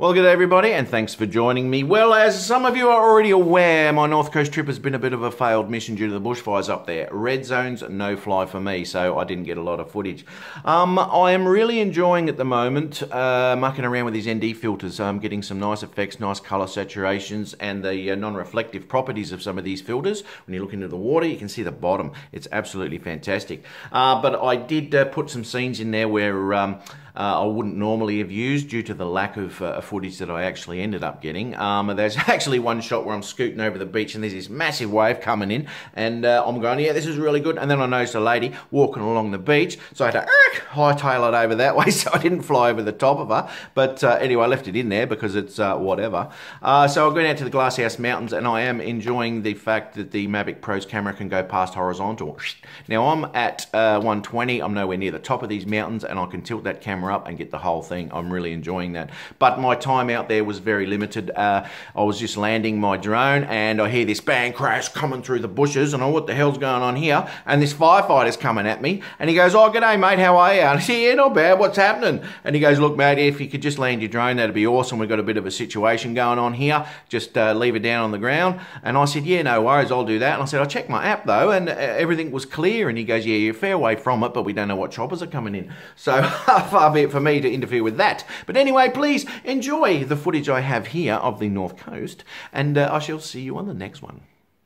Well, good day everybody, and thanks for joining me. Well, as some of you are already aware, my North Coast trip has been a bit of a failed mission due to the bushfires up there. Red zone's no fly for me, so I didn't get a lot of footage. I am really enjoying at the moment mucking around with these ND filters. I'm getting some nice effects, nice colour saturations, and the non-reflective properties of some of these filters. When you look into the water, you can see the bottom. It's absolutely fantastic. But I did put some scenes in there where I wouldn't normally have used due to the lack of footage that I actually ended up getting. There's actually one shot where I'm scooting over the beach and there's this massive wave coming in, and I'm going, yeah, this is really good. And then I noticed a lady walking along the beach, so I had to hightail it over that way, so I didn't fly over the top of her. But anyway, I left it in there because it's whatever. So I've gone out to the Glasshouse Mountains, and I am enjoying the fact that the Mavic Pro's camera can go past horizontal. Now I'm at 120, I'm nowhere near the top of these mountains, and I can tilt that camera up and get the whole thing. I'm really enjoying that. But my time out there was very limited. I was just landing my drone and I hear this bang crash coming through the bushes, and I, what the hell's going on here? And this firefighter's coming at me, and he goes, oh, g'day mate, how are you? And I said, yeah, not bad, what's happening? And he goes, look mate, if you could just land your drone, that'd be awesome. We've got a bit of a situation going on here. Just leave it down on the ground. And I said, yeah, no worries, I'll do that. And I said, I checked my app though, and everything was clear. And he goes, yeah, you're fair away from it, but we don't know what choppers are coming in. So far be it for me to interfere with that. But anyway, please enjoy the footage I have here of the North Coast, and I shall see you on the next one.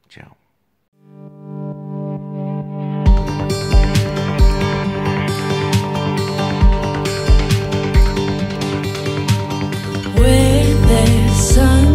Ciao. Where there's sun.